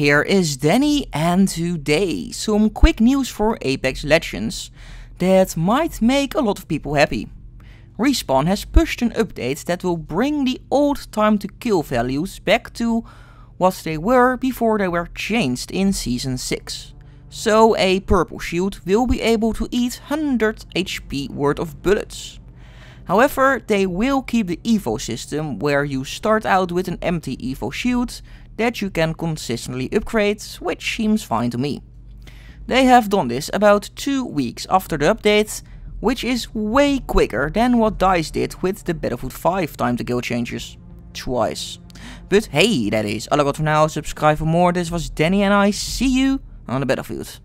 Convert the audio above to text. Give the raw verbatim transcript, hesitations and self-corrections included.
Here is Danny, and today some quick news for Apex Legends that might make a lot of people happy. Respawn has pushed an update that will bring the old time to kill values back to what they were before they were changed in season six. So a purple shield will be able to eat one hundred H P worth of bullets. However, they will keep the Evo system where you start out with an empty Evo shield that you can consistently upgrade, which seems fine to me. They have done this about two weeks after the update, which is way quicker than what DICE did with the Battlefield five time to kill changes. Twice. But hey, that is all I got for now. Subscribe for more. This was Danny and I see you on the battlefield.